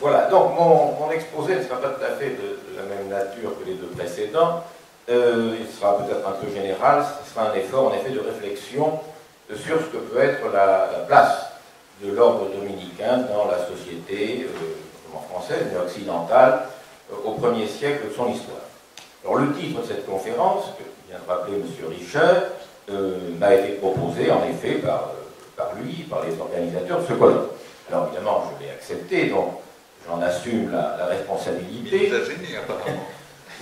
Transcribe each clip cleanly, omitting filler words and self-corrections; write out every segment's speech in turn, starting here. Voilà, donc mon exposé ne sera pas tout à fait de la même nature que les deux précédents. Il sera peut-être un peu général, ce sera un effort en effet de réflexion sur ce que peut être la place de l'ordre dominicain dans la société française, mais occidentale, au 1er siècle de son histoire. Alors le titre de cette conférence, que vient de rappeler M. Richard, m'a été proposé en effet par lui, par les organisateurs de ce colloque. Alors évidemment, je l'ai accepté, donc j'en assume la responsabilité. Il vous a gêné, apparemment.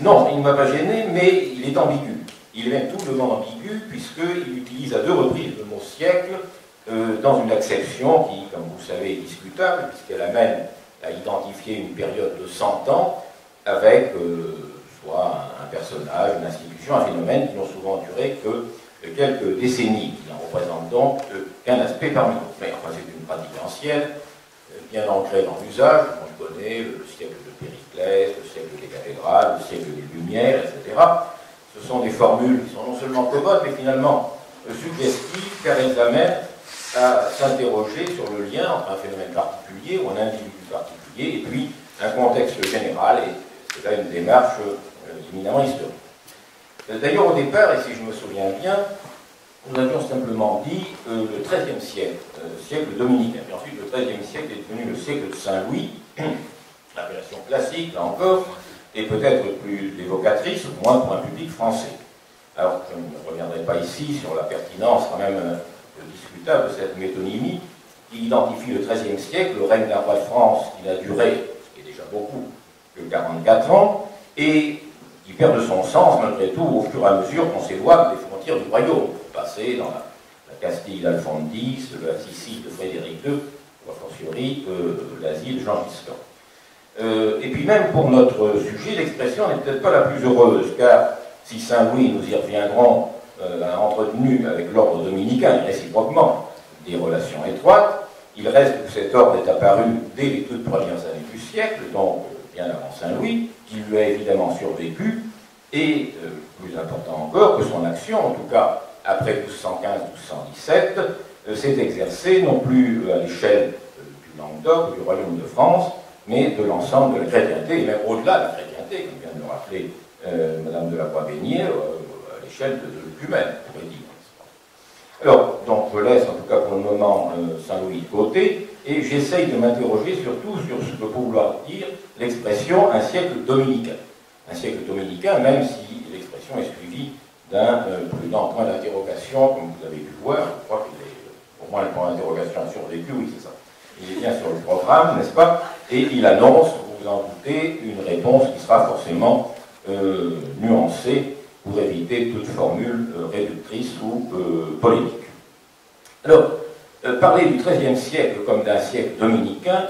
Non, il ne m'a pas gêné, mais il est ambigu. Il est même doublement ambigu, puisqu'il utilise à deux reprises le mot « siècle » dans une acception qui, comme vous le savez, est discutable, puisqu'elle amène à identifier une période de 100 ans avec soit un personnage, une institution, un phénomène qui n'ont souvent duré que quelques décennies. Qui n'en représentent donc qu'un aspect parmi d'autres. Mais enfin, c'est une pratique ancienne, bien ancrée dans l'usage. On connaît le siècle de Périclès, le siècle des cathédrales, le siècle des Lumières, etc. Ce sont des formules qui sont non seulement commodes, mais finalement suggestives, car elles amènent à s'interroger sur le lien entre un phénomène particulier ou un individu particulier et puis un contexte général, et c'est là une démarche éminemment historique. D'ailleurs, au départ, et si je me souviens bien, nous avions simplement dit le XIIIe siècle, siècle dominicain. Et ensuite, le XIIIe siècle est devenu le siècle de Saint-Louis, l'appellation classique, là encore, et peut-être plus évocatrice, au moins pour un public français. Alors, je ne reviendrai pas ici sur la pertinence quand même discutable de cette métonymie qui identifie le XIIIe siècle, le règne de la roi de France qui n'a duré, ce qui est déjà beaucoup, que 44 ans, et qui perd de son sens malgré tout au fur et à mesure qu'on s'éloigne des frontières du royaume, passer dans la Castille d'Alphonse X, la Sicile de Frédéric II, ou a fortiori l'Asie de Jean Giscard. Et puis même pour notre sujet, l'expression n'est peut-être pas la plus heureuse, car si Saint-Louis, nous y reviendrons, a entretenu avec l'ordre dominicain réciproquement des relations étroites. Il reste que cet ordre est apparu dès les toutes premières années du siècle, donc bien avant Saint-Louis, qui lui a évidemment survécu, et plus important encore, que son action, en tout cas après 1215-1217, s'est exercée non plus à l'échelle du Languedoc, du Royaume de France, mais de l'ensemble de la chrétienté, et même au-delà de la chrétienté, comme vient de le rappeler Madame de la Croix-Bénier, de l'humaine, on pourrait dire. Alors, donc, je laisse en tout cas pour le moment Saint-Louis de côté, et j'essaye de m'interroger surtout sur ce que peut vouloir dire l'expression un siècle dominicain. Un siècle dominicain, même si l'expression est suivie d'un prudent point d'interrogation, comme vous avez pu voir, je crois qu'il est au moins le point d'interrogation survécu, oui, c'est ça. Il est bien sur le programme, n'est-ce pas? Et il annonce, vous vous en doutez, une réponse qui sera forcément nuancée, pour éviter toute formule réductrice ou polémique. Alors, parler du XIIIe siècle comme d'un siècle dominicain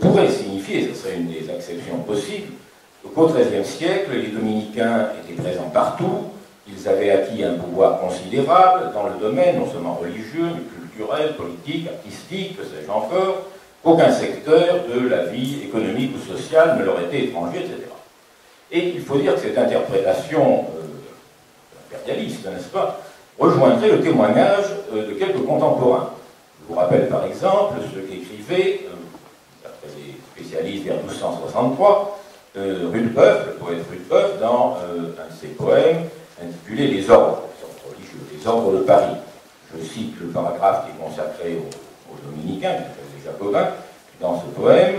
pourrait signifier, ce serait une des exceptions possibles, qu'au XIIIe siècle, les dominicains étaient présents partout, ils avaient acquis un pouvoir considérable dans le domaine, non seulement religieux, mais culturel, politique, artistique, que sais-je encore, qu'aucun secteur de la vie économique ou sociale ne leur était étranger, etc. Et il faut dire que cette interprétation impérialiste, n'est-ce pas, rejoindrait le témoignage de quelques contemporains. Je vous rappelle par exemple ce qu'écrivait, d'après les spécialistes vers 1263, Rutebeuf, le poète Rutebeuf, dans un de ses poèmes intitulé les ordres religieux, les ordres de Paris. Je cite le paragraphe qui est consacré aux dominicains, les jacobins, dans ce poème.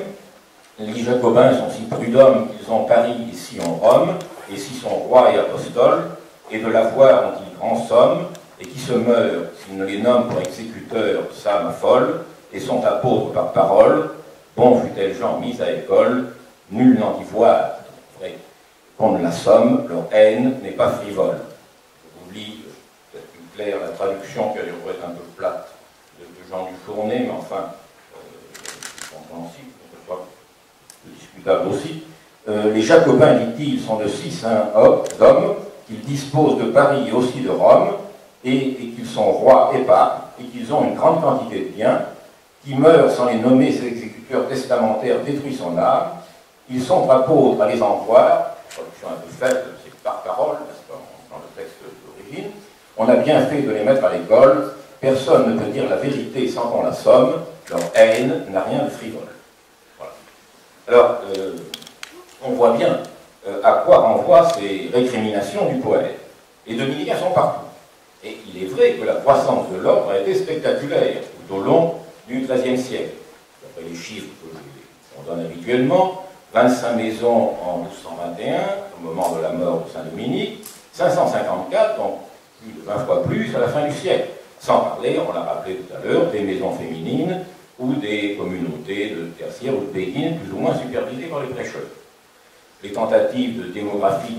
Les jacobins sont si prud'hommes qu'ils ont Paris et si ont Rome, et si sont rois et apostoles, et de l'avoir dont ils grand somme, et qui se meurent, s'ils ne les nomment pour exécuteurs, ça m'affole, et sont apôtres par parole, bon fut-elle gens mis à école, nul n'en y voit, qu'on ne la somme, leur haine n'est pas frivole. Je vous lis, peut-être plus clair, la traduction qui aurait été un peu plate de Jean Dufournet, mais enfin, compréhensible, discutable aussi. Les jacobins, dit-il, sont de 6 hommes, qu'ils disposent de Paris et aussi de Rome, et qu'ils sont rois et papes, et qu'ils ont une grande quantité de biens, qui meurent sans les nommer, ces exécuteurs testamentaires détruisent son âme, ils sont apôtres à les en croire, traduction un peu faible, c'est par parole, dans le texte d'origine, on a bien fait de les mettre à l'école, personne ne peut dire la vérité sans qu'on la somme, leur haine n'a rien de frivole. Alors, on voit bien à quoi renvoient ces récriminations du poète. Les dominicains sont partout. Et il est vrai que la croissance de l'ordre a été spectaculaire tout au long du XIIIe siècle. D'après les chiffres qu'on donne habituellement, 25 maisons en 1221, au moment de la mort de Saint-Dominique, 554, donc plus de 20 fois plus, à la fin du siècle. Sans parler, on l'a rappelé tout à l'heure, des maisons féminines ou des communautés de tertiaires ou de béguines, plus ou moins supervisées par les prêcheurs. Les tentatives de démographie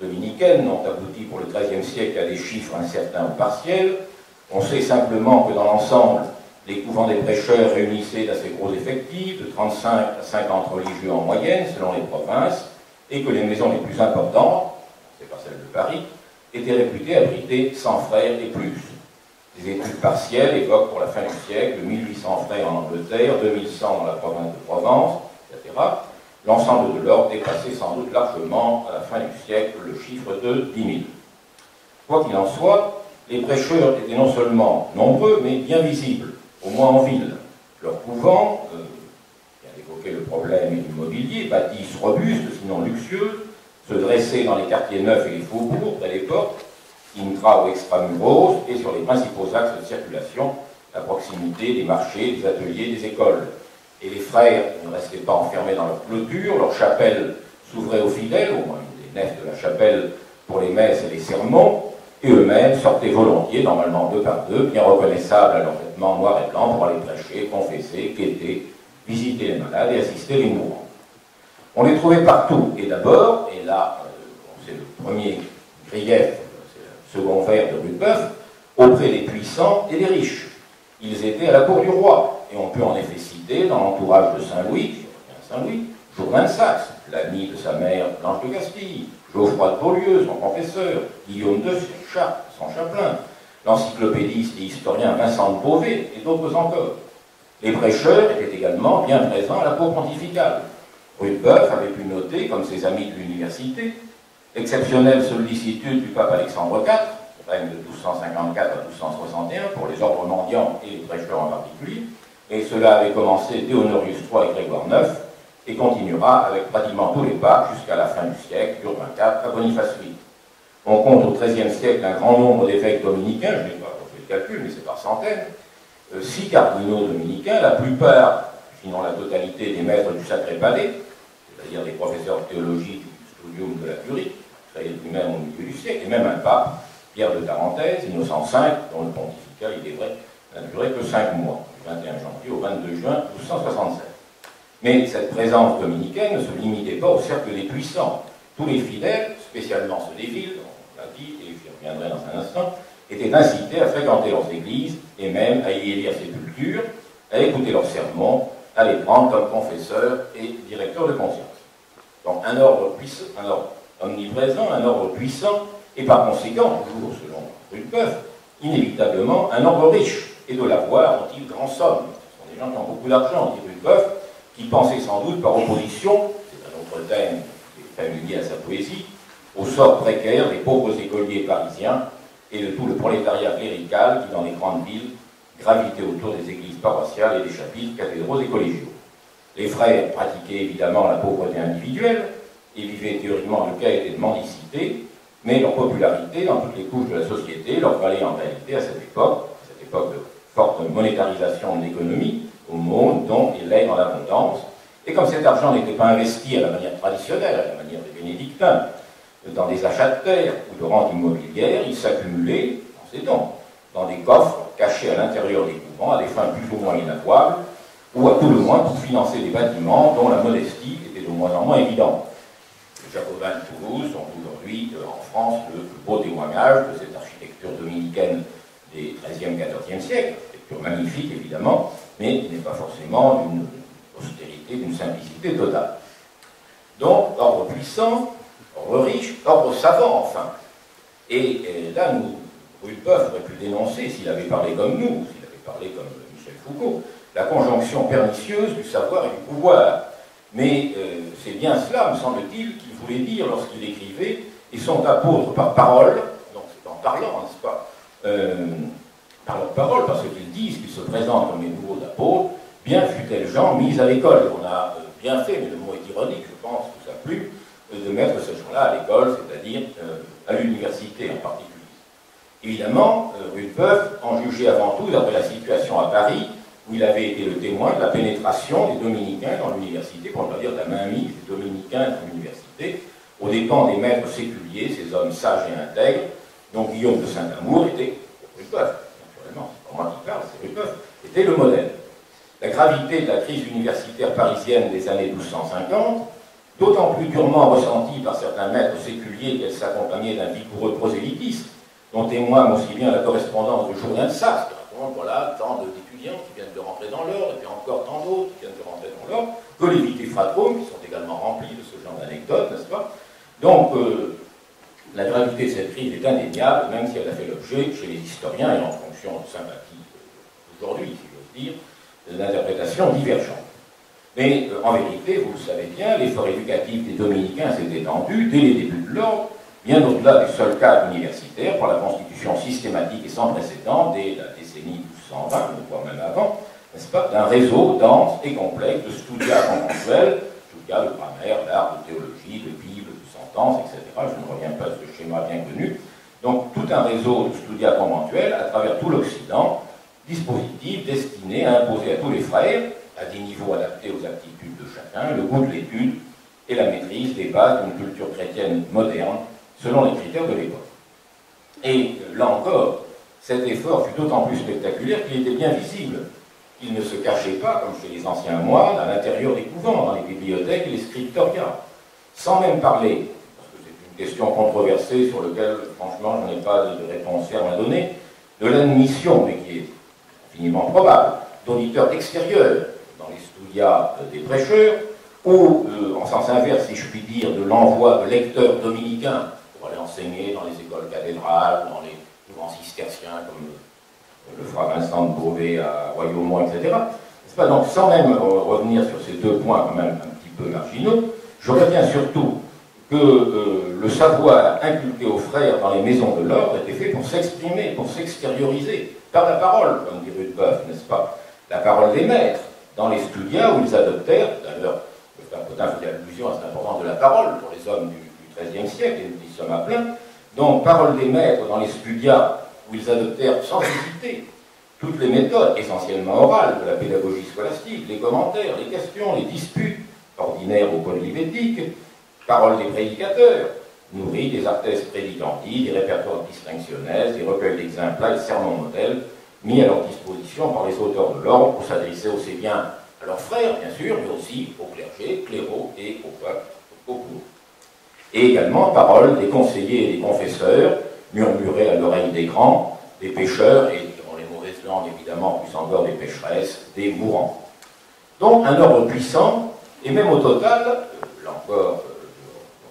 dominicaine ont abouti pour le XIIIe siècle à des chiffres incertains ou partiels. On sait simplement que dans l'ensemble, les couvents des prêcheurs réunissaient d'assez gros effectifs, de 35 à 50 religieux en moyenne, selon les provinces, et que les maisons les plus importantes, c'est pas celle de Paris, étaient réputées abriter 100 frères et plus. Les études partielles évoquent pour la fin du siècle 1800 frères en Angleterre, 2100 dans la province de Provence, etc. L'ensemble de l'ordre dépassait sans doute largement, à la fin du siècle, le chiffre de 10 000. Quoi qu'il en soit, les prêcheurs étaient non seulement nombreux, mais bien visibles, au moins en ville. Leur couvent, bien évoqué le problème du mobilier, bâtisse robuste, sinon luxueuse, se dressait dans les quartiers neufs et les faubourgs, près des portes, intra ou extramuros, et sur les principaux axes de circulation, la proximité des marchés, des ateliers, des écoles. Et les frères ne restaient pas enfermés dans leur clôture, leur chapelle s'ouvrait aux fidèles, au moins des nefs de la chapelle pour les messes et les sermons, et eux-mêmes sortaient volontiers, normalement deux par deux, bien reconnaissables à leurs vêtements noirs et blancs pour aller prêcher, confesser, quêter, visiter les malades et assister les mourants. On les trouvait partout, et d'abord, et là, c'est le premier grief, c'est le second vers de Rutebeuf, auprès des puissants et des riches. Ils étaient à la cour du roi, et on peut en effet citer dans l'entourage de Saint-Louis, Jourdain de Saxe, l'ami de sa mère Blanche de Castille, Geoffroy de Beaulieu, son confesseur, Guillaume de son chapelain, l'encyclopédiste et historien Vincent de Beauvais, et d'autres encore. Les prêcheurs étaient également bien présents à la cour pontificale. Rutebeuf avait pu noter, comme ses amis de l'université, l'exceptionnelle sollicitude du pape Alexandre IV, règne de 1254 à 1261, pour les ordres mendiants et les prêcheurs en particulier, et cela avait commencé dès Honorius III et Grégoire IX, et continuera avec pratiquement tous les papes jusqu'à la fin du siècle, Urbain IV à Boniface VIII. On compte au XIIIe siècle un grand nombre d'évêques dominicains, je n'ai pas fait le calcul, mais c'est par centaines, 6 cardinaux dominicains, la plupart, sinon la totalité, des maîtres du Sacré-Palais, c'est-à-dire des professeurs de théologie du studium de la Curie, c'est-à-dire lui-même au milieu du siècle, et même un pape, Pierre de Tarentaise, Innocent V, dont le pontificat, il est vrai, n'a duré que 5 mois, du 21 janvier au 22 juin 1267. Mais cette présence dominicaine ne se limitait pas au cercle des puissants. Tous les fidèles, spécialement ceux des villes, on l'a dit, et j'y reviendrai dans un instant, étaient incités à fréquenter leurs églises, et même à y élire sépultures, à écouter leurs sermons, à les prendre comme confesseurs et directeurs de conscience. Donc un ordre puissant, un ordre omniprésent, un ordre puissant, et par conséquent, toujours selon Rutebeuf, inévitablement un ordre riche, et de l'avoir ont-ils grand somme. Ce sont des gens qui ont beaucoup d'argent, dit Rutebeuf, qui pensaient sans doute par opposition, c'est un autre thème qui est familier à sa poésie, au sort précaire des pauvres écoliers parisiens et de tout le prolétariat clérical qui, dans les grandes villes, gravitait autour des églises paroissiales et des chapitres, cathédrals et collégiaux. Les frères pratiquaient évidemment la pauvreté individuelle et vivaient théoriquement le cas était de mendicité, mais leur popularité dans toutes les couches de la société leur valait en réalité à cette époque de forte monétarisation de l'économie, au monde dont il est en abondance, et comme cet argent n'était pas investi à la manière traditionnelle, à la manière des bénédictins, dans des achats de terre ou de rentes immobilières, il s'accumulait, dans ces dons, dans des coffres cachés à l'intérieur des couvents à des fins plus ou moins inavouables, ou à tout le moins pour financer des bâtiments dont la modestie était de moins en moins évidente. Les Jacobins de Toulouse sont aujourd'hui en France le plus beau témoignage de cette architecture dominicaine des XIIIe-XIVe siècles, architecture magnifique évidemment, mais qui n'est pas forcément d'une austérité, d'une simplicité totale. Donc, ordre puissant, ordre riche, ordre savant enfin. Et là, Rutebeuf aurait pu dénoncer, s'il avait parlé comme nous, s'il avait parlé comme Michel Foucault, la conjonction pernicieuse du savoir et du pouvoir. Mais c'est bien cela, me semble-t-il, qu'il voulait dire lorsqu'il écrivait « Ils sont apôtres par parole », donc c'est en parlant, n'est-ce pas, par leur parole, parce qu'ils disent qu'ils se présentent comme les nouveaux apôtres, bien fut-elle Jean mise à l'école. On a bien fait, mais le mot est ironique, je pense, que ça a plu, de mettre ces gens-là à l'école, c'est-à-dire à l'université en particulier. Évidemment, Rutebeuf en jugeait avant tout d'après la situation à Paris, où il avait été le témoin de la pénétration des Dominicains dans l'université, pour ne pas dire de la mainmise des Dominicains dans l'université, aux dépens des maîtres séculiers, ces hommes sages et intègres, dont Guillaume de Saint-Amour était Rutebeuf, naturellement, c'est pas moi qui parle, c'est Rutebeuf, était le modèle. La gravité de la crise universitaire parisienne des années 1250, d'autant plus durement ressentie par certains maîtres séculiers qu'elle s'accompagnait d'un vigoureux prosélytisme, dont témoigne aussi bien la correspondance de Jourdain de Saxe, qui raconte voilà, tant d'étudiants qui viennent de rentrer dans l'ordre, et puis encore tant d'autres qui viennent de rentrer dans l'ordre, que les vitifratrums, qui sont également remplis de ce genre d'anecdotes, n'est-ce pas? Donc, la gravité de cette crise est indéniable, même si elle a fait l'objet chez les historiens, et en fonction de sympathie aujourd'hui, si j'ose dire, d'interprétations divergentes. Mais en vérité, vous le savez bien, l'effort éducatif des Dominicains s'est étendu dès les débuts de l'ordre, bien au-delà du seul cadre universitaire, par la constitution systématique et sans précédent dès la décennie 1220, voire même avant, n'est-ce pas, d'un réseau dense et complexe de studias conventuels, studias de grammaire, d'art, de théologie, de Bible, de sentence, etc. Je ne reviens pas à ce schéma bien connu. Donc tout un réseau de studias conventuels à travers tout l'Occident, dispositif destiné à imposer à tous les frères, à des niveaux adaptés aux aptitudes de chacun, le goût de l'étude et la maîtrise des bases d'une culture chrétienne moderne, selon les critères de l'époque. Et là encore, cet effort fut d'autant plus spectaculaire qu'il était bien visible. Il ne se cachait pas, comme chez les anciens moines, à l'intérieur des couvents, dans les bibliothèques et les scriptorias, sans même parler, parce que c'est une question controversée sur laquelle, franchement, je n'ai pas de réponse ferme à donner, de l'admission, mais qui est infiniment probable, d'auditeurs extérieurs dans les studias des prêcheurs, ou, en sens inverse, si je puis dire, de l'envoi de lecteurs dominicains pour aller enseigner dans les écoles cathédrales, dans les couvents cisterciens, comme le fera Vincent de Beauvais à Royaumont, etc. N'est-ce pas? Donc, sans même revenir sur ces deux points, quand même un petit peu marginaux, je retiens surtout que le savoir inculqué aux frères dans les maisons de l'ordre était fait pour s'exprimer, pour s'extérioriser, par la parole, comme dit Rutebeuf, n'est-ce pas? La parole des maîtres, dans les studias où ils adoptèrent, d'ailleurs, Potin faisait allusion à cette importance de la parole pour les hommes du XIIIe siècle, et nous y sommes à plein, donc parole des maîtres dans les studias où ils adoptèrent sans hésiter toutes les méthodes essentiellement orales de la pédagogie scolastique, les commentaires, les questions, les disputes, ordinaires au code helvétique, parole des prédicateurs, nourris des artes prédicandi, des répertoires distinctionnels, des recueils d'exemplaires, des sermons modèles mis à leur disposition par les auteurs de l'ordre pour s'adresser aussi bien à leurs frères, bien sûr, mais aussi au clergé, cléraux et au peuple, au cours. Et également, parole des conseillers et des confesseurs, murmurés à l'oreille des grands, des pêcheurs, et dans les mauvaises langues, évidemment, plus encore des pécheresses, des mourants. Donc, un ordre puissant, et même au total, là encore,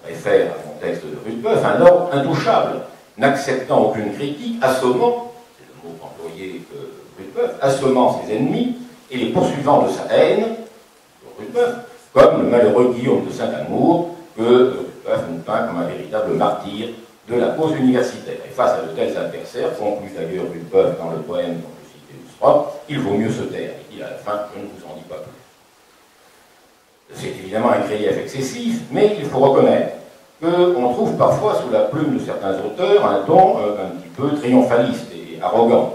je réfère à mon texte de Rutebeuf, un ordre intouchable, n'acceptant aucune critique, assommant, c'est le mot employé de Rutebeuf, assommant ses ennemis, et les poursuivants de sa haine, Rutebeuf, comme le malheureux Guillaume de Saint-Amour, que Rutebeuf nous peint comme un véritable martyr de la cause universitaire. Et face à de tels adversaires, conclut d'ailleurs Rutebeuf dans le poème dont je citais l'Ustra, il vaut mieux se taire, il dit à la fin, je ne vous en dis pas plus. C'est évidemment un grief excessif, mais il faut reconnaître qu'on trouve parfois sous la plume de certains auteurs un ton un petit peu triomphaliste et arrogant.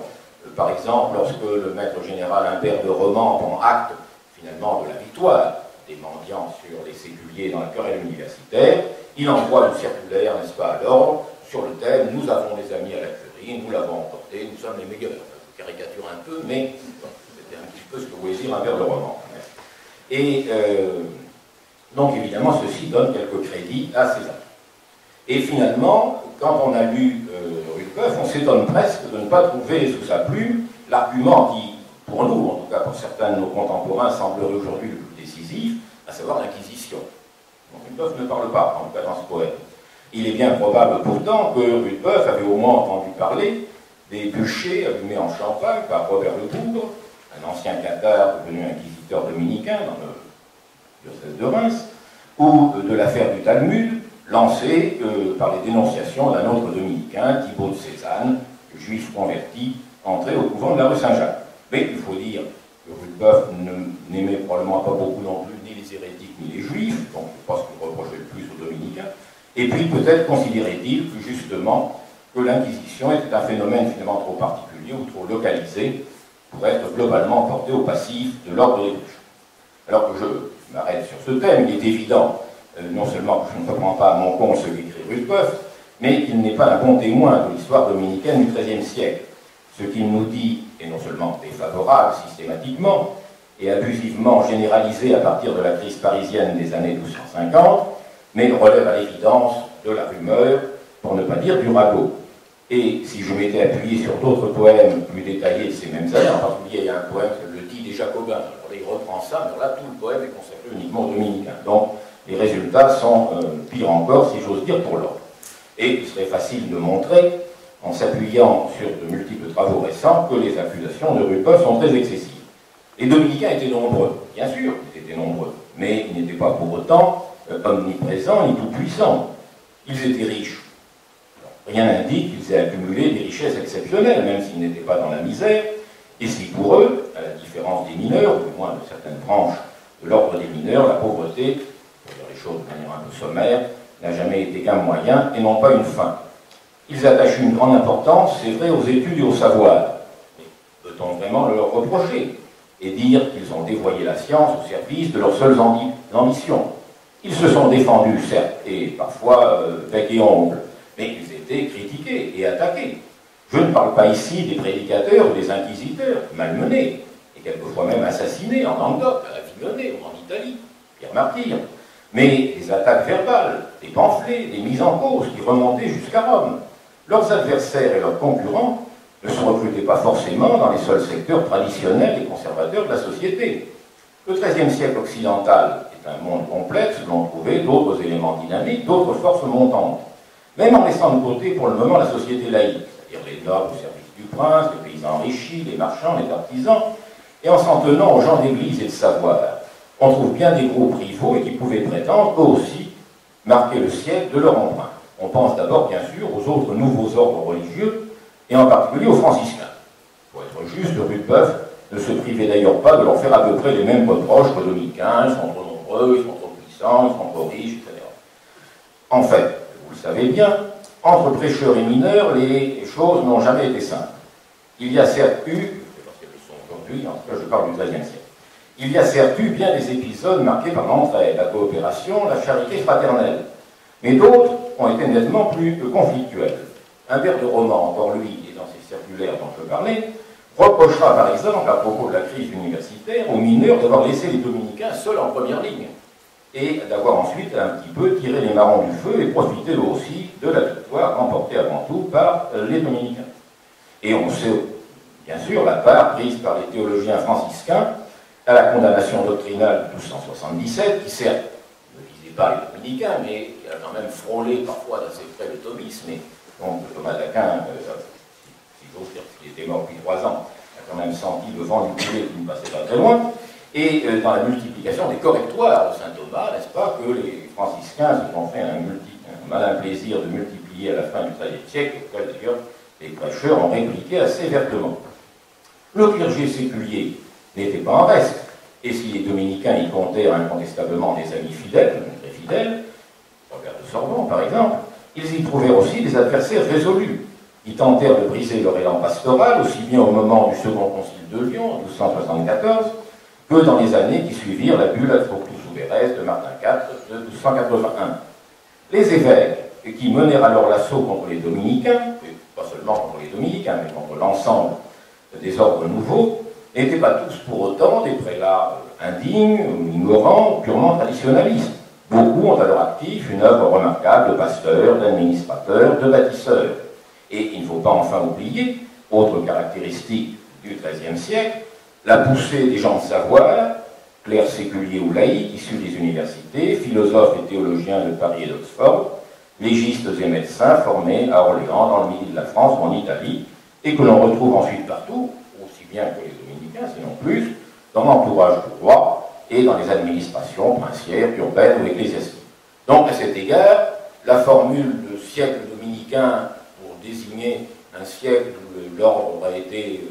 Par exemple, lorsque le maître général Humbert de Romans prend acte, finalement, de la victoire des mendiants sur les séculiers dans la querelle universitaire, il envoie une circulaire, n'est-ce pas, à l'ordre, sur le thème « Nous avons des amis à la curie, nous l'avons emporté, nous sommes les meilleurs ». Je caricature un peu, mais c'était un petit peu ce que voulait dire Humbert de Romans. Et donc, évidemment, ceci donne quelques crédits à ces amis. Et finalement, quand on a lu Rutebeuf, on s'étonne presque de ne pas trouver sous sa plume l'argument qui, pour nous, en tout cas pour certains de nos contemporains, semblerait aujourd'hui le plus décisif, à savoir l'inquisition. Donc Rutebeuf ne parle pas, en tout cas dans ce poème. Il est bien probable pourtant que Rutebeuf avait au moins entendu parler des bûchers allumés en Champagne par Robert Lecour, un ancien cathares devenu inquisiteur dominicain dans le diocèse de Reims, ou de l'affaire du Talmud, lancé par les dénonciations d'un autre dominicain, Thibault de Cézanne, juif converti, entré au couvent de la rue Saint-Jacques. Mais il faut dire Rutebeuf n'aimait probablement pas beaucoup non plus ni les hérétiques ni les juifs, donc je pense qu'il reprochait le plus aux dominicains, et puis peut-être considérait-il plus justement que l'Inquisition était un phénomène finalement trop particulier ou trop localisé pour être globalement porté au passif de l'ordre des bouches. Alors que je m'arrête sur ce thème, il est évident, non seulement que je ne reprends pas à mon compte ce qu'écrit Rutebeuf, mais qu'il n'est pas un bon témoin de l'histoire dominicaine du XIIIe siècle. Ce qu'il nous dit est non seulement défavorable systématiquement et abusivement généralisé à partir de la crise parisienne des années 1250, mais relève à l'évidence de la rumeur, pour ne pas dire du ragot. Et si je m'étais appuyé sur d'autres poèmes plus détaillés de ces mêmes années, en particulier il y a un poème qui le dit des Jacobins, alors là, il reprend ça, mais là tout le poème est consacré uniquement aux dominicains. Donc les résultats sont pires encore, si j'ose dire, pour l'ordre. Et il serait facile de montrer, en s'appuyant sur de multiples travaux récents, que les accusations de Rutebeuf sont très excessives. Les dominicains étaient nombreux, bien sûr, ils étaient nombreux, mais ils n'étaient pas pour autant omniprésents ni tout-puissants. Ils étaient riches. Alors, rien n'indique qu'ils aient accumulé des richesses exceptionnelles, même s'ils n'étaient pas dans la misère, et si pour eux, à la différence des mineurs, ou du moins de certaines branches de l'ordre des mineurs, la pauvreté, pour dire les choses de manière un peu sommaire, n'a jamais été qu'un moyen et non pas une fin. Ils attachent une grande importance, c'est vrai, aux études et au savoir. Mais peut-on vraiment le leur reprocher et dire qu'ils ont dévoyé la science au service de leurs seules ambitions? Ils se sont défendus, certes, et parfois bec et ongle, mais ils étaient critiqués et attaqués. Je ne parle pas ici des prédicateurs ou des inquisiteurs, malmenés, et quelquefois même assassinés en Languedoc, à Avignon ou en Italie, Pierre Martyr, mais des attaques verbales, des pamphlets, des mises en cause qui remontaient jusqu'à Rome. Leurs adversaires et leurs concurrents ne se recrutaient pas forcément dans les seuls secteurs traditionnels et conservateurs de la société. Le XIIIe siècle occidental est un monde complexe où l'on trouvait d'autres éléments dynamiques, d'autres forces montantes. Même en laissant de côté pour le moment la société laïque, c'est-à-dire les nobles au service du prince, les paysans enrichis, les marchands, les artisans, et en s'en tenant aux gens d'église et de savoir, on trouve bien des groupes rivaux et qui pouvaient prétendre, eux aussi, marquer le siècle de leur empreinte. On pense d'abord, bien sûr, aux autres nouveaux ordres religieux, et en particulier aux franciscains. Pour être juste, Rutebeuf ne se privait d'ailleurs pas de leur faire à peu près les mêmes reproches que dominicains, ils sont trop nombreux, ils sont trop puissants, ils sont trop riches, etc. En fait, vous le savez bien, entre prêcheurs et mineurs, les choses n'ont jamais été simples. Il y a certes eu, je ne sais pas si elles sont aujourd'hui, en tout cas je parle du XIIIe siècle, il y a certes eu bien des épisodes marqués par l'entraide, la coopération, la charité fraternelle, mais d'autres ont été nettement plus conflictuels. Humbert de Romans, encore lui, et dans ses circulaires dont je parlais, reprochera par exemple, à propos de la crise universitaire, aux mineurs d'avoir laissé les dominicains seuls en première ligne, et d'avoir ensuite un petit peu tiré les marrons du feu et profité eux aussi de la victoire remportée avant tout par les dominicains. Et on sait, bien sûr, la part prise par les théologiens franciscains à la condamnation doctrinale de 1277, qui certes ne visait pas les dominicains, mais qui a quand même frôlé parfois d'assez près le thomisme, et donc Thomas d'Aquin, si j'ose dire qu'il était mort depuis 3 ans, a quand même senti le vent du poulet qui ne passait pas très loin, et dans la multiplication des correctoires de saint Thomas, n'est-ce pas, que les franciscains se sont fait un malin plaisir de multiplier à la fin du XIIIe siècle, auquel d'ailleurs les prêcheurs ont répliqué assez vertement. Le clergé séculier n'était pas en reste. Et si les dominicains y comptaient incontestablement des amis fidèles, très fidèles, Robert de Sorbon par exemple, ils y trouvèrent aussi des adversaires résolus. Ils tentèrent de briser leur élan pastoral, aussi bien au moment du second concile de Lyon, en 1274, que dans les années qui suivirent la bulle atropoussouvéresse de Martin IV de 1281. Les évêques, qui menèrent alors l'assaut contre les dominicains, et pas seulement contre les dominicains, mais contre l'ensemble des ordres nouveaux, n'étaient pas tous pour autant des prélats indignes, ignorants, purement traditionalistes. Beaucoup ont à leur actif une œuvre remarquable de pasteurs, d'administrateurs, de bâtisseurs. Et il ne faut pas enfin oublier, autre caractéristique du XIIIe siècle, la poussée des gens de savoir, clercs séculiers ou laïcs, issus des universités, philosophes et théologiens de Paris et d'Oxford, légistes et médecins formés à Orléans, dans le midi de la France ou en Italie, et que l'on retrouve ensuite partout, aussi bien que les sinon plus, dans l'entourage du roi et dans les administrations princières, urbaines ou ecclésiastiques. Donc à cet égard, la formule de siècle dominicain pour désigner un siècle où l'ordre a été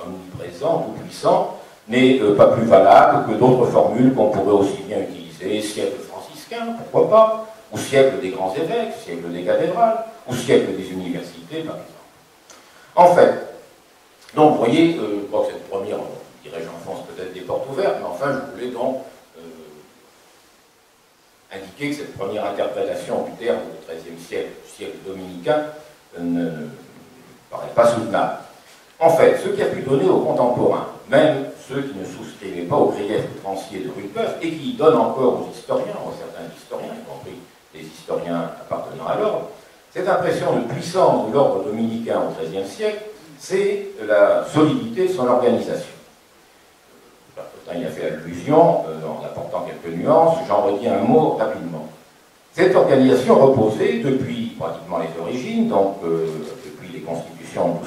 omniprésent, tout puissant, n'est pas plus valable que d'autres formules qu'on pourrait aussi bien utiliser, siècle franciscain, pourquoi pas, ou siècle des grands évêques, siècle des cathédrales, ou siècle des universités, par exemple. En fait, donc vous voyez, je crois que cette première, on dirait j'enfonce peut-être des portes ouvertes, mais enfin je voulais donc indiquer que cette première interprétation du terme du XIIIe siècle, du siècle dominicain, ne paraît pas soutenable. En fait, ce qui a pu donner aux contemporains, même ceux qui ne souscrivaient pas au grief outrancier de Rutebeuf, et qui donnent encore aux historiens, aux certains historiens, y compris les historiens appartenant à l'ordre, cette impression de puissance de l'ordre dominicain au XIIIe siècle, c'est la solidité de son organisation. Il a fait allusion en apportant quelques nuances, j'en retiens un mot rapidement. Cette organisation reposait depuis pratiquement les origines, donc depuis les constitutions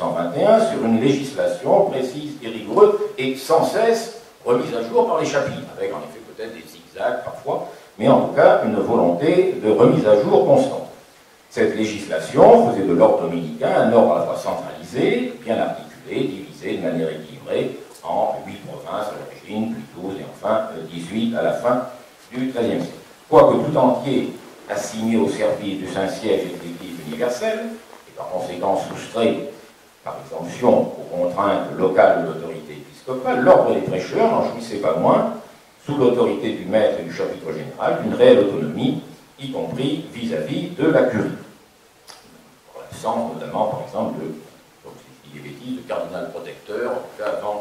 1220-1221, sur une législation précise et rigoureuse et sans cesse remise à jour par les chapitres, avec en effet peut-être des zigzags parfois, mais en tout cas une volonté de remise à jour constante. Cette législation faisait de l'ordre dominicain un ordre à la fois centralisé, bien articulé, divisé de manière équilibrée, en 8 provinces à l'origine, puis 12 et enfin 18 à la fin du XIIIe siècle. Quoique tout entier assigné au service du Saint-Siège et de l'Église universelle, et par conséquent soustrait par exemption aux contraintes locales de l'autorité épiscopale, l'ordre des prêcheurs n'en jouissait pas moins, sous l'autorité du maître et du chapitre général, d'une réelle autonomie, y compris vis-à-vis de la curie. Pour l'absence notamment, par exemple, de des bêtises, le cardinal protecteur, en tout cas avant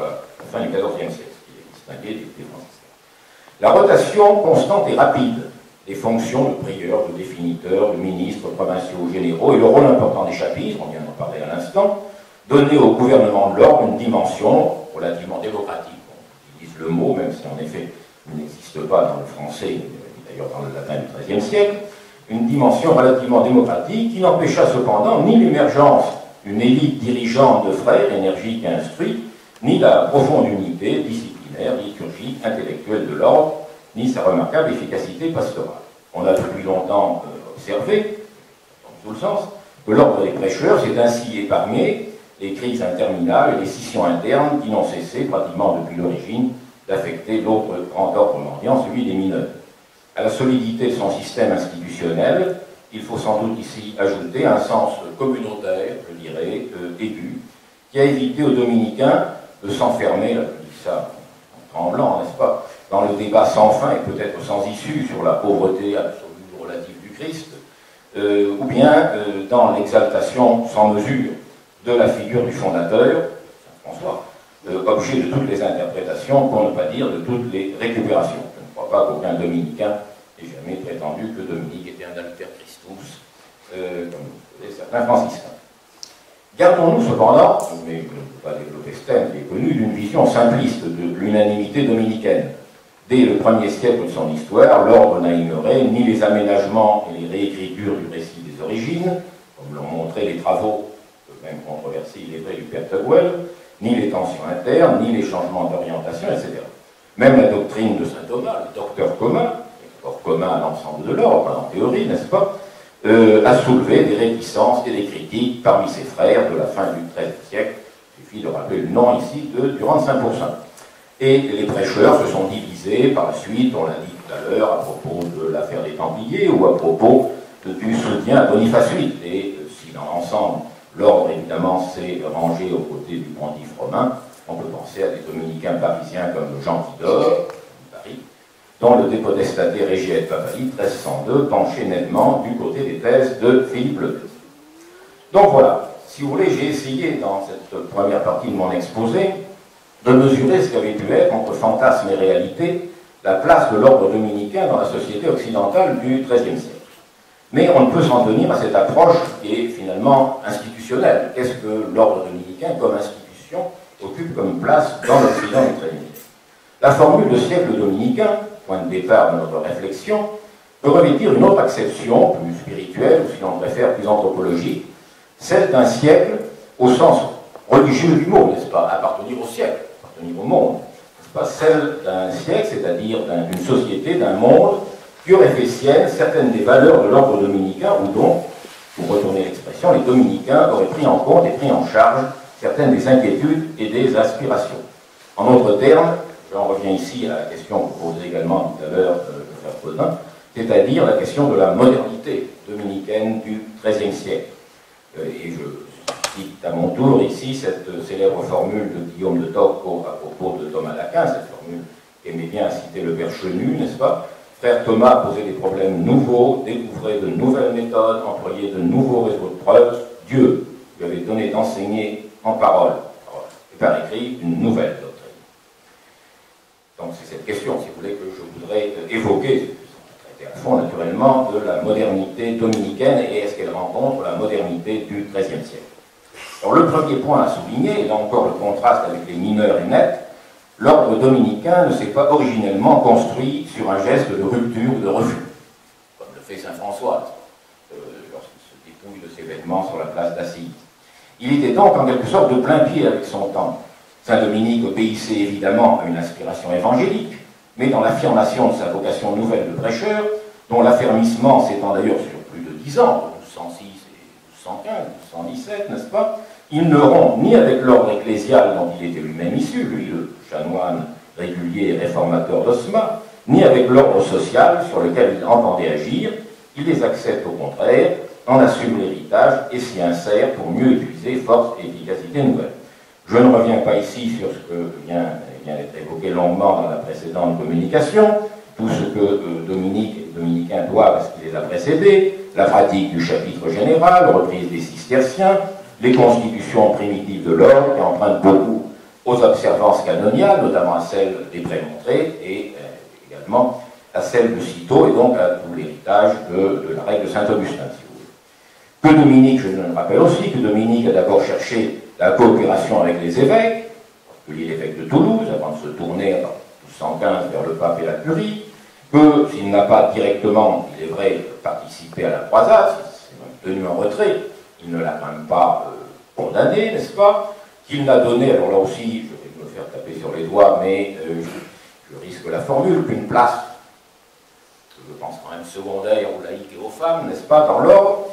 la fin du XIVe siècle, qui est distingué des franciscains. La rotation constante et rapide des fonctions de prieur, de définiteur, de ministre, provinciaux, généraux, et le rôle important des chapitres, on vient d'en parler à l'instant, donnait au gouvernement de l'ordre une dimension relativement démocratique. On utilise le mot, même si en effet il n'existe pas dans le français, d'ailleurs dans le latin du XIIIe siècle, une dimension relativement démocratique qui n'empêcha cependant ni l'émergence une élite dirigeante de frères, énergique et instruite, ni la profonde unité disciplinaire, liturgique, intellectuelle de l'ordre, ni sa remarquable efficacité pastorale. On a depuis longtemps observé, dans tout le sens, que l'ordre des prêcheurs s'est ainsi épargné les crises interminables et les scissions internes qui n'ont cessé, pratiquement depuis l'origine, d'affecter l'autre grand ordre mendiant, celui des mineurs. À la solidité de son système institutionnel, il faut sans doute ici ajouter un sens communautaire, je dirais, aigu, qui a évité aux Dominicains de s'enfermer, là je dis ça en tremblant, n'est-ce pas, dans le débat sans fin et peut-être sans issue sur la pauvreté absolue ou relative du Christ, ou bien dans l'exaltation sans mesure de la figure du fondateur, Saint-François, objet de toutes les interprétations, pour ne pas dire de toutes les récupérations. Je ne crois pas qu'aucun Dominicain n'ait jamais prétendu que Dominique était un alter Christus, comme certains franciscains. Gardons-nous cependant, mais je ne peux pas développer ce thème qui est connu, d'une vision simpliste de l'unanimité dominicaine. Dès le premier siècle de son histoire, l'ordre n'a ignoré ni les aménagements et les réécritures du récit des origines, comme l'ont montré les travaux, même controversés, il est vrai, du père Tugwell, ni les tensions internes, ni les changements d'orientation, etc. Même la doctrine de saint Thomas, le docteur commun, or commun à l'ensemble de l'ordre, en théorie, n'est-ce pas, a soulevé des réticences et des critiques parmi ses frères de la fin du XIIIe siècle. Il suffit de rappeler le nom ici de Durand de Saint-Pourçain. Et les prêcheurs se sont divisés par la suite, on l'a dit tout à l'heure, à propos de l'affaire des Templiers ou à propos du soutien à Boniface VIII. Et si dans l'ensemble, l'ordre évidemment s'est rangé aux côtés du pontife romain, on peut penser à des dominicains parisiens comme Jean de Paris, dont le dépodestaté Régiet Papali, 1302, penché nettement du côté des thèses de Philippe le Bel. Donc voilà, si vous voulez, j'ai essayé dans cette première partie de mon exposé de mesurer ce qu'avait pu être, entre fantasme et réalité, la place de l'ordre dominicain dans la société occidentale du XIIIe siècle. Mais on ne peut s'en tenir à cette approche qui est finalement institutionnelle. Qu'est-ce que l'ordre dominicain, comme institution, occupe comme place dans l'Occident du XIIIe siècle? La formule de siècle dominicain, point de départ de notre réflexion, peut revêtir une autre acception, plus spirituelle, ou si l'on préfère, plus anthropologique, celle d'un siècle au sens religieux du mot, n'est-ce pas, appartenir au siècle, appartenir au monde, n'est-ce pas, celle d'un siècle, c'est-à-dire d'une société, d'un monde, qui aurait fait sienne certaines des valeurs de l'ordre dominicain, ou dont, pour retourner l'expression, les dominicains auraient pris en compte et pris en charge certaines des inquiétudes et des aspirations. En d'autres termes, j'en reviens ici à la question que vous posez également tout à l'heure, de Frère Caudin, c'est-à-dire la question de la modernité dominicaine du XIIIe siècle. Et je cite à mon tour ici cette célèbre formule de Guillaume de Tocco à propos de Thomas d'Aquin, cette formule aimait bien citer le père Chenu, n'est-ce pas? Frère Thomas posait des problèmes nouveaux, découvrait de nouvelles méthodes, employait de nouveaux réseaux de preuves. Dieu lui avait donné d'enseigner en parole, et par écrit, une nouvelle doctrine. Donc c'est cette question, si vous voulez, que je voudrais évoquer, traiter à fond naturellement, de la modernité dominicaine et est-ce qu'elle rencontre la modernité du XIIIe siècle. Alors le premier point à souligner, et là encore le contraste avec les mineurs est net, l'ordre dominicain ne s'est pas originellement construit sur un geste de rupture ou de refus, comme le fait Saint-François, lorsqu'il se dépouille de ses vêtements sur la place d'Assise. Il était donc en quelque sorte de plein pied avec son temps. Saint-Dominique obéissait évidemment à une inspiration évangélique, mais dans l'affirmation de sa vocation nouvelle de prêcheur, dont l'affermissement s'étend d'ailleurs sur plus de 10 ans, 1206 et 1215, 1217, n'est-ce pas, il ne rompt ni avec l'ordre ecclésial dont il était lui-même issu, lui le chanoine régulier et réformateur d'Osma, ni avec l'ordre social sur lequel il entendait agir, il les accepte au contraire, en assume l'héritage et s'y insère pour mieux utiliser force et efficacité nouvelle. Je ne reviens pas ici sur ce que vient d'être évoqué longuement dans la précédente communication, tout ce que Dominique et les Dominicains doivent parce qu'il les a précédés, la pratique du chapitre général, reprise des cisterciens, les constitutions primitives de l'ordre qui empruntent beaucoup aux observances canoniales, notamment à celle des prémontrés et également à celle de Cîteaux et donc à tout l'héritage de la règle de Saint-Augustin, si vous voulez. Que Dominique, je le rappelle aussi, que Dominique a d'abord cherché la coopération avec les évêques, que l'évêque de Toulouse, avant de se tourner en 1215 vers le pape et la curie, que s'il n'a pas directement, il est vrai, participé à la croisade, s'il s'est tenu en retrait, il ne l'a même pas condamné, n'est-ce pas, qu'il n'a donné, alors là aussi, je vais me faire taper sur les doigts, mais je risque la formule, qu'une place, je pense quand même secondaire aux laïcs et aux femmes, n'est-ce pas, dans l'ordre.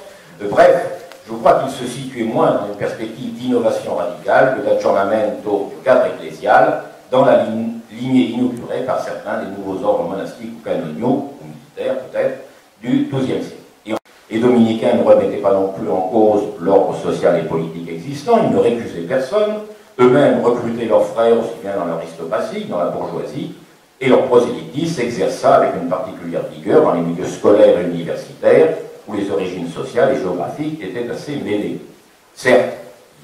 Bref, je crois qu'il se situait moins dans une perspective d'innovation radicale que d'aggiornamento du cadre ecclésial, dans la lignée inaugurée par certains des nouveaux ordres monastiques ou canoniaux, ou militaires peut-être, du XIIe siècle. Et Dominicain ne remettait pas non plus en cause l'ordre social et politique existant, ils ne récusaient personne, eux-mêmes recrutaient leurs frères aussi bien dans l'aristocratie que dans la bourgeoisie, et leur prosélytisme s'exerça avec une particulière vigueur dans les milieux scolaires et universitaires, où les origines sociales et géographiques étaient assez mêlées. Certes,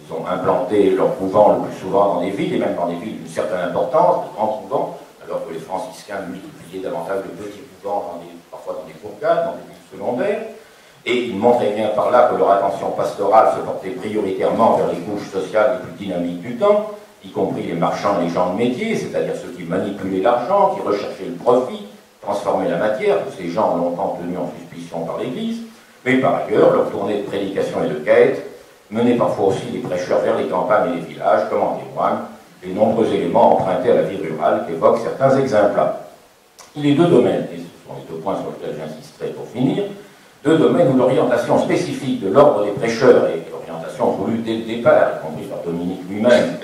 ils ont implanté leurs couvents le plus souvent dans des villes, et même dans des villes d'une certaine importance, de grands couvents, alors que les franciscains multipliaient davantage de petits couvents, parfois dans des bourgades, dans des villes secondaires, et ils montraient bien par là que leur attention pastorale se portait prioritairement vers les couches sociales les plus dynamiques du temps, y compris les marchands et les gens de métier, c'est-à-dire ceux qui manipulaient l'argent, qui recherchaient le profit, transformaient la matière, tous ces gens longtemps tenus en suspicion par l'Église, mais par ailleurs, leur tournée de prédication et de quête menait parfois aussi les prêcheurs vers les campagnes et les villages, comme en témoignent les nombreux éléments empruntés à la vie rurale qu'évoquent certains exemples. Les deux domaines, et ce sont les deux points sur lesquels j'insisterai pour finir, deux domaines où l'orientation spécifique de l'ordre des prêcheurs et l'orientation voulue dès le départ, y compris par Dominique lui-même,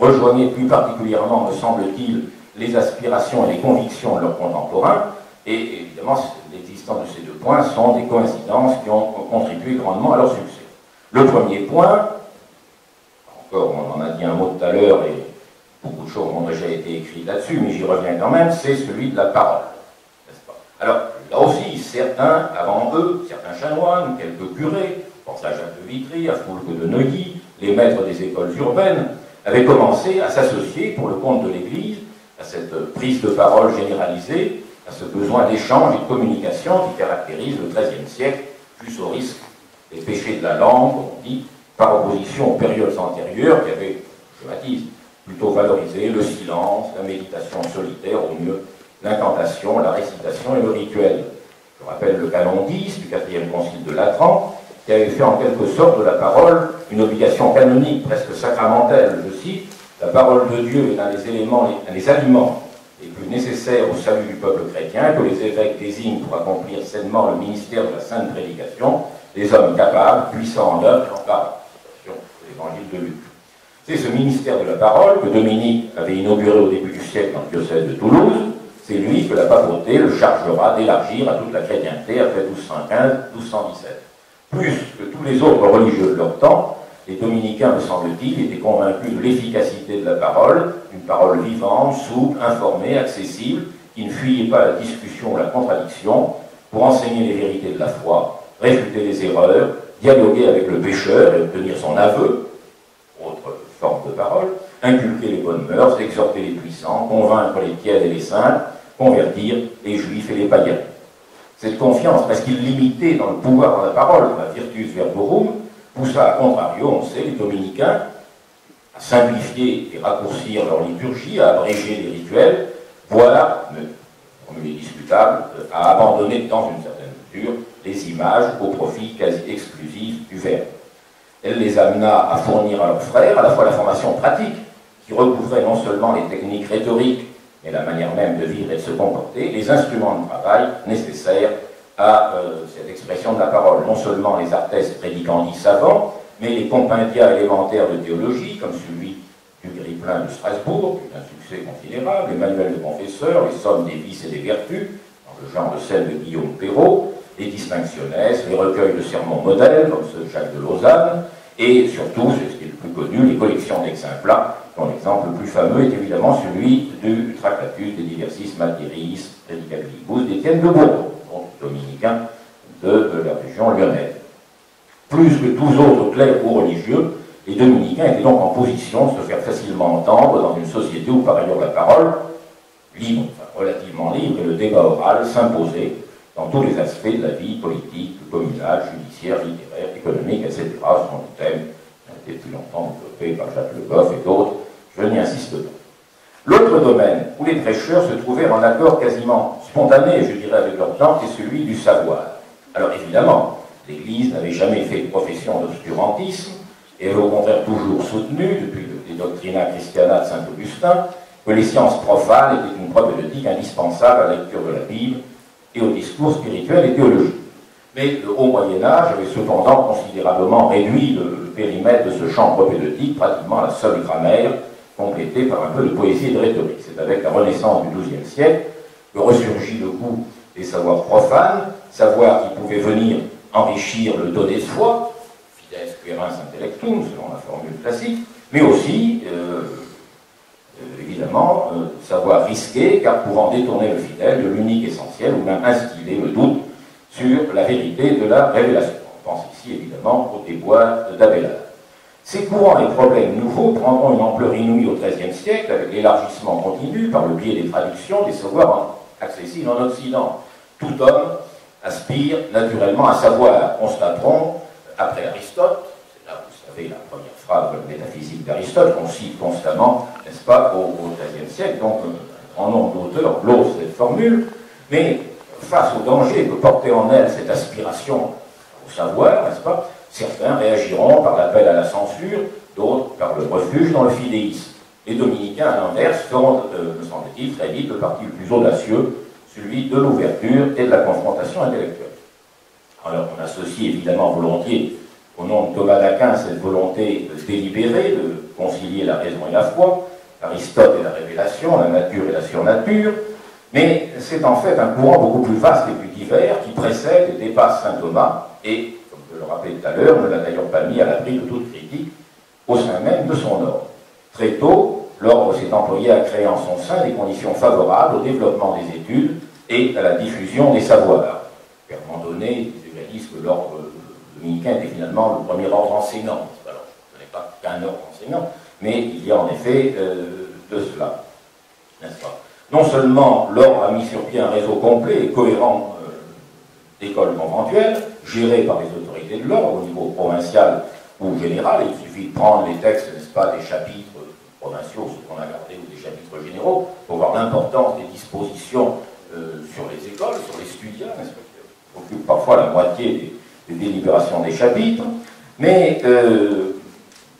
rejoignait plus particulièrement, me semble-t-il, les aspirations et les convictions de leurs contemporains, et évidemment, l'existence de ces deux points sont des coïncidences qui ont contribué grandement à leur succès. Le premier point, encore on en a dit un mot tout à l'heure et beaucoup de choses ont déjà été écrites là-dessus, mais j'y reviens quand même, c'est celui de la parole, n'est-ce pas? Alors, là aussi, certains, avant eux, certains chanoines, quelques curés, je pense à Jacques de Vitry, à Foulque de Neuilly, les maîtres des écoles urbaines, avaient commencé à s'associer pour le compte de l'Église, à cette prise de parole généralisée, à ce besoin d'échange et de communication qui caractérise le XIIIe siècle, plus au risque des péchés de la langue, comme on dit, par opposition aux périodes antérieures qui avaient, je baptise, plutôt valorisé le silence, la méditation solitaire, au mieux l'incantation, la récitation et le rituel. Je rappelle le canon 10 du 4e concile de Latran, qui avait fait en quelque sorte de la parole une obligation canonique, presque sacramentelle, je cite, « La parole de Dieu est un des aliments les plus nécessaires au salut du peuple chrétien, que les évêques désignent pour accomplir sainement le ministère de la sainte prédication, des hommes capables, puissants en œuvre, en parle » sur l'évangile de Luc. C'est ce ministère de la parole que Dominique avait inauguré au début du siècle dans le diocèse de Toulouse. C'est lui que la papauté le chargera d'élargir à toute la chrétienté après 1215-1217. Plus que tous les autres religieux de leur temps, les dominicains, me semble-t-il, étaient convaincus de l'efficacité de la parole, d'une parole vivante, souple, informée, accessible, qui ne fuyait pas la discussion ou la contradiction pour enseigner les vérités de la foi, réfuter les erreurs, dialoguer avec le pécheur et obtenir son aveu, autre forme de parole, inculquer les bonnes mœurs, exhorter les puissants, convaincre les tièdes et les simples, convertir les juifs et les païens. Cette confiance, parce qu'il limitait dans le pouvoir de la parole, la virtus verborum, poussa à contrario, on sait, les dominicains à simplifier et raccourcir leur liturgie, à abréger les rituels, voire, comme il est discutable, à abandonner dans une certaine mesure les images au profit quasi exclusif du verbe. Elle les amena à fournir à leurs frères à la fois la formation pratique, qui recouvrait non seulement les techniques rhétoriques, mais la manière même de vivre et de se comporter, les instruments de travail nécessaires à cette expression de la parole, non seulement les artes prédicandis savants, mais les compendia élémentaires de théologie, comme celui du Gris-Plin de Strasbourg, qui est un succès considérable, les manuels de confesseurs, les sommes des vices et des vertus, dans le genre de celle de Guillaume Perrault, les distinctionnesses, les recueils de sermons modèles, comme ceux de Jacques de Lausanne, et surtout, c'est ce qui est le plus connu, les collections d'exemplats, dont l'exemple le plus fameux est évidemment celui du Tractatus de Diversis Materiis Predicabilibus d'Étienne de Bourdon, dominicain de la région lyonnaise. Plus que tous autres clercs ou religieux, les dominicains étaient donc en position de se faire facilement entendre dans une société où par ailleurs la parole, libre, enfin relativement libre, et le débat oral s'imposait dans tous les aspects de la vie politique, communale, judiciaire, littéraire, économique, etc. Ce sont des thèmes qui ont été depuis longtemps développés par Jacques Leboeuf et d'autres, je n'y insiste pas. L'autre domaine où les prêcheurs se trouvaient en accord quasiment spontané, je dirais, avec leur temps, c'est celui du savoir. Alors évidemment, l'Église n'avait jamais fait de profession d'obscurantisme, et avait au contraire toujours soutenu, depuis les Doctrina Christiana de Saint-Augustin, que les sciences profanes étaient une problématique indispensable à la lecture de la Bible, et au discours spirituel et théologique. Mais le haut Moyen-Âge avait cependant considérablement réduit le périmètre de ce champ propédeutique, pratiquement la seule grammaire, complétée par un peu de poésie et de rhétorique. C'est avec la Renaissance du XIIe siècle que ressurgit le goût des savoirs profanes, savoirs qui pouvaient venir enrichir le donné de foi, fides querens intellectum, selon la formule classique, mais aussi, évidemment, savoir risquer, car pouvant détourner le fidèle de l'unique essentiel, ou même instiller le doute sur la vérité de la révélation. On pense ici évidemment au déboire d'Abélard. Ces courants et problèmes nouveaux prendront une ampleur inouïe au XIIIe siècle, avec l'élargissement continu par le biais des traductions des savoirs accessibles en Occident. Tout homme aspire naturellement à savoir, constaterons, après Aristote, c'est là, vous savez, la première phrase de la métaphysique d'Aristote, qu'on cite constamment, n'est-ce pas, au XIIIe siècle, donc un grand nombre d'auteurs glosent cette formule, mais face au danger que portait en elle cette aspiration au savoir, n'est-ce pas, certains réagiront par l'appel à la censure, d'autres par le refuge dans le fidéisme. Les dominicains, à l'inverse, feront, me semble-t-il, très vite le parti le plus audacieux, celui de l'ouverture et de la confrontation intellectuelle. Alors, on associe évidemment volontiers au nom de Thomas d'Aquin cette volonté délibérée de concilier la raison et la foi, Aristote et la révélation, la nature et la surnature, mais c'est en fait un courant beaucoup plus vaste et plus divers qui précède et dépasse saint Thomas et, comme je le rappelais tout à l'heure, ne l'a d'ailleurs pas mis à l'abri de toute critique au sein même de son ordre. Très tôt, l'ordre s'est employé à créer en son sein des conditions favorables au développement des études et à la diffusion des savoirs. Et à un moment donné, ils réalisent que l'ordre dominicain était finalement le premier ordre enseignant. Alors, ce n'est pas qu'un ordre enseignant, mais il y a en effet de cela, n'est-ce pas? Non seulement l'ordre a mis sur pied un réseau complet et cohérent d'écoles conventuelles, gérées par les autorités de l'ordre au niveau provincial ou général, il suffit de prendre les textes, n'est-ce pas, des chapitres provinciaux, ce qu'on a gardé, ou des chapitres généraux, pour voir l'importance des dispositions sur les écoles, sur les studiats, n'est-ce pas, qui occupent parfois la moitié des délibérations des chapitres, mais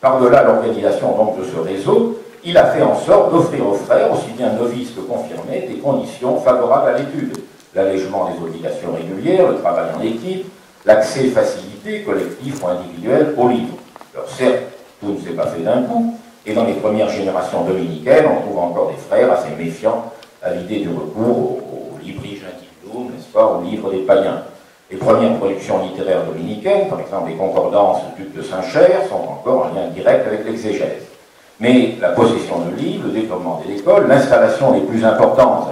par-delà l'organisation donc de ce réseau, il a fait en sorte d'offrir aux frères, aussi bien novices que confirmés, des conditions favorables à l'étude. L'allègement des obligations régulières, le travail en équipe, l'accès facilité, collectif ou individuel, aux livres. Alors certes, tout ne s'est pas fait d'un coup, Et dans les premières générations dominicaines, on trouve encore des frères assez méfiants à l'idée du recours au libri gentilum, n'est-ce pas, au livre des païens. Les premières productions littéraires dominicaines, par exemple les concordances du duc de Saint-Cher, sont encore en lien direct avec l'exégèse. Mais la possession de livres, le développement des écoles, l'installation des plus importantes,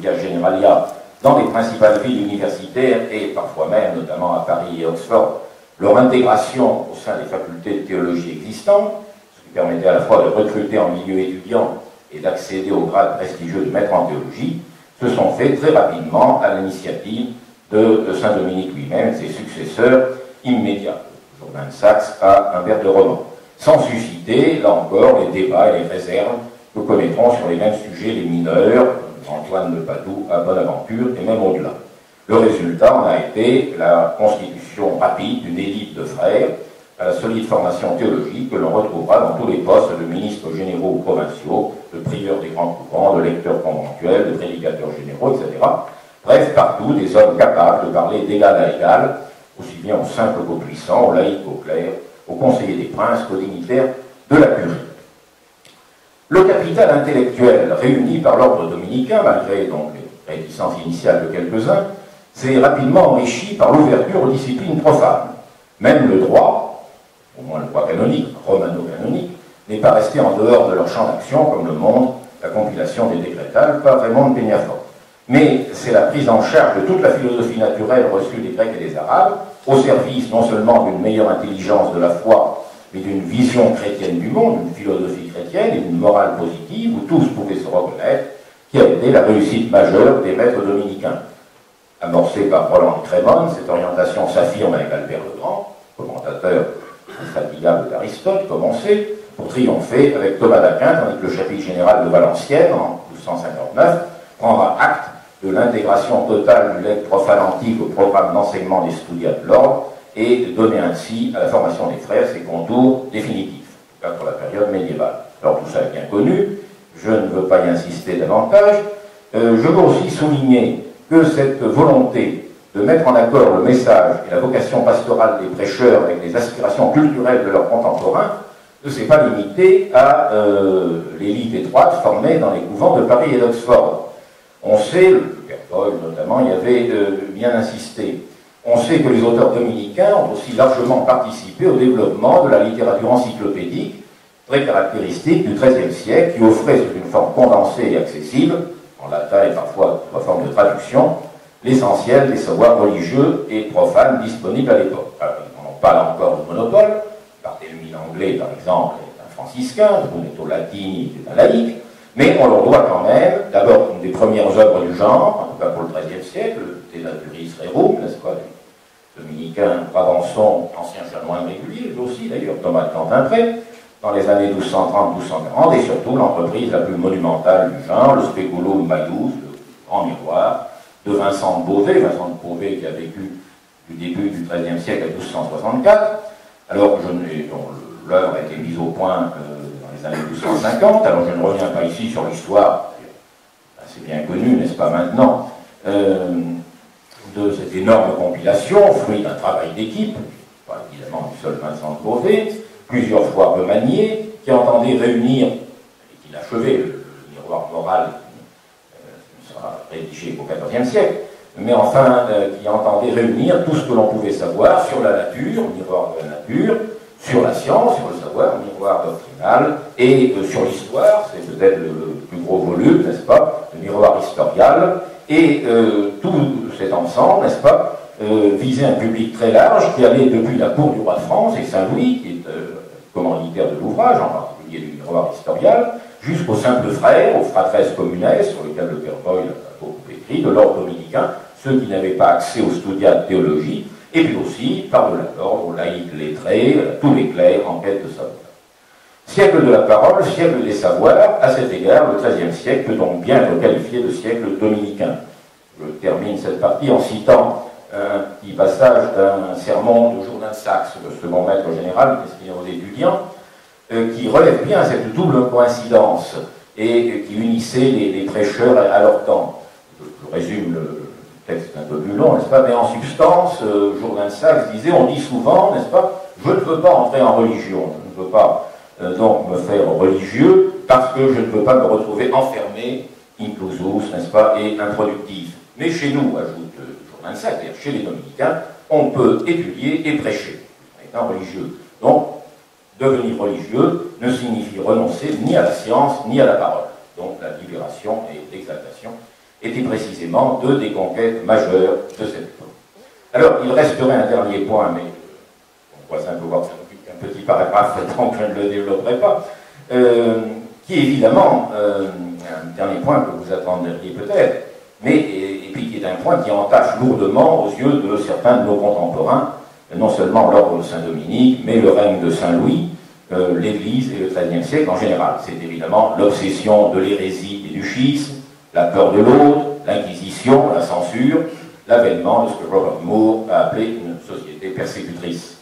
c'est-à-dire Generalia, dans les principales villes universitaires et parfois même, notamment à Paris et Oxford, leur intégration au sein des facultés de théologie existantes, ce qui permettait à la fois de recruter en milieu étudiant et d'accéder au grade prestigieux de maître en théologie, se sont faits très rapidement à l'initiative de Saint-Dominique lui-même, ses successeurs immédiats, Jourdain de Saxe à Humbert de Romans, sans susciter, là encore, les débats et les réserves que connaîtront sur les mêmes sujets les mineurs, Antoine de Padoue à Bonaventure et même au-delà. Le résultat en a été la constitution rapide d'une élite de frères à la solide formation théologique que l'on retrouvera dans tous les postes de ministres généraux ou provinciaux, de prieurs des grands couvents, de lecteurs conventuels, de prédicateurs généraux, etc. Bref, partout, des hommes capables de parler d'égal à égal, aussi bien aux simples qu'aux puissants, aux laïcs qu'aux clercs, aux conseillers des princes qu'aux dignitaires de la curie. Le capital intellectuel réuni par l'ordre dominicain, malgré donc les réticences initiales de quelques-uns, s'est rapidement enrichi par l'ouverture aux disciplines profanes. Même le droit, au moins le droit canonique, romano-canonique, n'est pas resté en dehors de leur champ d'action, comme le montre la compilation des décrétales par Raymond de Peñafort. Mais c'est la prise en charge de toute la philosophie naturelle reçue des Grecs et des Arabes, au service non seulement d'une meilleure intelligence de la foi, mais d'une vision chrétienne du monde, d'une philosophie chrétienne et d'une morale positive, où tous pouvaient se reconnaître, qui a été la réussite majeure des maîtres dominicains. Amorcée par Roland Crémon, cette orientation s'affirme avec Albert le Grand, commentateur infatigable d'Aristote, comme on sait, pour triompher avec Thomas d'Aquin, tandis que le chapitre général de Valenciennes, en 1259, prendra acte de l'intégration totale du legs profane antique au programme d'enseignement des studiats de l'ordre et donner ainsi à la formation des frères ses contours définitifs, en tout cas pour la période médiévale. Alors tout ça est bien connu, je ne veux pas y insister davantage. Je veux aussi souligner que cette volonté de mettre en accord le message et la vocation pastorale des prêcheurs avec les aspirations culturelles de leurs contemporains ne s'est pas limitée à l'élite étroite formée dans les couvents de Paris et d'Oxford. On sait, le père Paul notamment y avait bien insisté, on sait que les auteurs dominicains ont aussi largement participé au développement de la littérature encyclopédique, très caractéristique du XIIIe siècle, qui offrait sous une forme condensée et accessible, en latin et parfois sous forme de traduction, l'essentiel des savoirs religieux et profanes disponibles à l'époque. Alors, on parle encore de monopole, par Barthélemy l'Anglais par exemple, est un franciscain, Brunetto Latini est un laïque, mais on leur doit quand même, d'abord, une des premières œuvres du genre, en tout cas pour le XIIIe siècle, le Naturis Rerum, n'est-ce pas, du dominicain Brabançon, ancien chanoine régulier, lui aussi d'ailleurs, Thomas de Cantimpré, dans les années 1230-1240, et surtout l'entreprise la plus monumentale du genre, le Speculum Maius, le grand miroir, de Vincent de Beauvais, qui a vécu du début du XIIIe siècle à 1264, alors dont l'œuvre a été mise au point années 1250, alors je ne reviens pas ici sur l'histoire, c'est bien connu, n'est-ce pas maintenant, de cette énorme compilation, fruit d'un travail d'équipe, pas évidemment du seul Vincent de Beauvais, plusieurs fois remanié, qui entendait réunir, et qui l'achevait, le miroir moral qui ne sera rédigé qu'au XIVe siècle, mais enfin, qui entendait réunir tout ce que l'on pouvait savoir sur la nature, le miroir de la nature, sur la science, sur le savoir, le miroir doctrinal, et sur l'histoire, c'est peut-être le plus gros volume, n'est-ce pas, le miroir historial, et tout cet ensemble, n'est-ce pas, visait un public très large qui allait depuis la cour du roi de France et Saint-Louis, qui est commanditaire de l'ouvrage, en particulier du miroir historial, jusqu'aux simples frères, aux fratresses communes, sur lesquels le père Boyle a beaucoup écrit, de l'ordre dominicain, ceux qui n'avaient pas accès aux studiats de théologie, et puis aussi, par-delà l'ordre, aux laïcs lettrés, tous les clercs en quête de savoir. Siècle de la parole, siècle des savoirs, à cet égard, le XIIIe siècle peut donc bien être qualifié de siècle dominicain. Je termine cette partie en citant un petit passage d'un sermon de Jourdain de Saxe, le second maître général, destiné aux étudiants, qui relève bien cette double coïncidence et qui unissait les prêcheurs à leur temps. Je résume le texte un peu plus long, n'est-ce pas, mais en substance, Jourdain de Saxe disait, on dit souvent, n'est-ce pas, je ne veux pas entrer en religion, je ne veux pas non me faire religieux, parce que je ne veux pas me retrouver enfermé, inclusus, n'est-ce pas, et improductif. Mais chez nous, ajoute Jourdain de Saxe, chez les Dominicains, on peut étudier et prêcher, en étant religieux. Donc, devenir religieux ne signifie renoncer ni à la science, ni à la parole. Donc, la libération et l'exaltation étaient précisément deux des conquêtes majeures de cette époque. Alors, il resterait un dernier point, mais on voit un peu voir que ça occupe un petit paragraphe, donc je ne le développerai pas, qui évidemment, un dernier point que vous attendriez peut-être, mais et puis qui est un point qui entache lourdement aux yeux de certains de nos contemporains, non seulement l'ordre de Saint-Dominique, mais le règne de Saint-Louis, l'Église et le XIIIe siècle en général. C'est évidemment l'obsession de l'hérésie et du schisme, la peur de l'autre, l'inquisition, la censure, l'avènement de ce que Robert Moore a appelé une société persécutrice.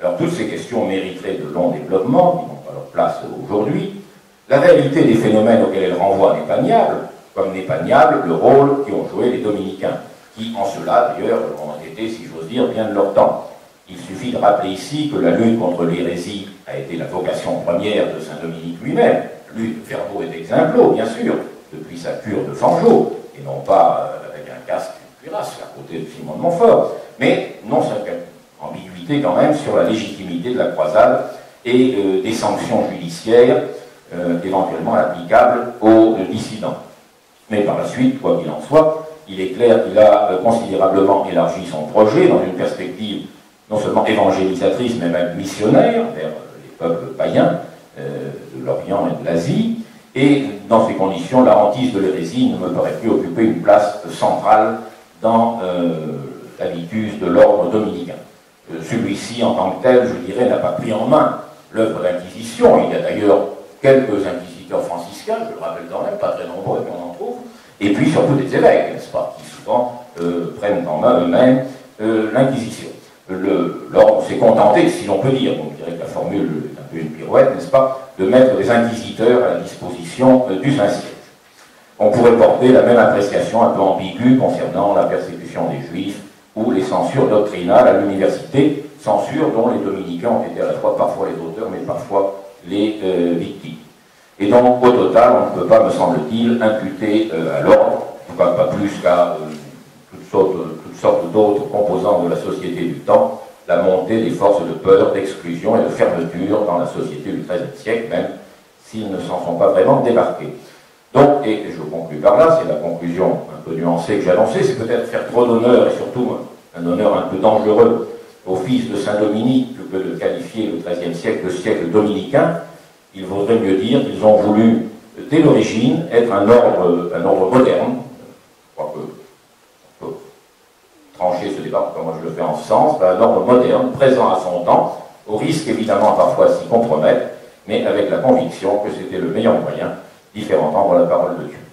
Alors toutes ces questions mériteraient de longs développements, qui n'ont pas leur place aujourd'hui. La réalité des phénomènes auxquels elle renvoie n'est pas niable, comme n'est pas niable le rôle qu'ont joué les Dominicains, qui en cela d'ailleurs ont été, si j'ose dire, bien de leur temps. Il suffit de rappeler ici que la lutte contre l'hérésie a été la vocation première de Saint-Dominique lui-même. Lutte verbo et exemplo, bien sûr, depuis sa cure de Fangeau, et non pas avec un casque de cuirasse à côté de Simon de Montfort, mais non sans ambiguïté quand même sur la légitimité de la croisade et des sanctions judiciaires éventuellement applicables aux dissidents. Mais par la suite, quoi qu'il en soit, il est clair qu'il a considérablement élargi son projet dans une perspective non seulement évangélisatrice, mais même missionnaire vers les peuples païens de l'Orient et de l'Asie. Et dans ces conditions, la hantise de l'hérésie ne me paraît plus occuper une place centrale dans l'habitus de l'ordre dominicain. Celui-ci, en tant que tel, je dirais, n'a pas pris en main l'œuvre d'inquisition. Il y a d'ailleurs quelques inquisiteurs franciscains, je le rappelle quand même, pas très nombreux, mais on en trouve, et puis surtout des évêques, n'est-ce pas, qui souvent prennent en main eux-mêmes l'inquisition. L'ordre s'est contenté, si l'on peut dire, on dirait que la formule est un peu une pirouette, n'est-ce pas, de mettre les inquisiteurs à la disposition du Saint-Siège. On pourrait porter la même appréciation un peu ambiguë concernant la persécution des Juifs ou les censures doctrinales à l'université, censures dont les Dominicains ont été à la fois parfois les auteurs, mais parfois les victimes. Et donc, au total, on ne peut pas, me semble-t-il, imputer à l'ordre, en tout cas pas plus qu'à toutes sortes d'autres composants de la société du temps, la montée des forces de peur, d'exclusion et de fermeture dans la société du XIIIe siècle, même s'ils ne s'en sont pas vraiment débarqués. Donc, et je conclue par là, c'est la conclusion un peu nuancée que j'annonçais, c'est peut-être faire trop d'honneur, et surtout un honneur un peu dangereux, au fils de Saint-Dominique, que de qualifier le XIIIe siècle de siècle dominicain. Il vaudrait mieux dire qu'ils ont voulu, dès l'origine, être un ordre moderne. Je crois qu'on peut trancher ce débat, comme moi je le fais en ce sens, un ordre moderne, présent à son temps, au risque évidemment parfois de s'y compromettre, mais avec la conviction que c'était le meilleur moyen d'y faire entendre la parole de Dieu.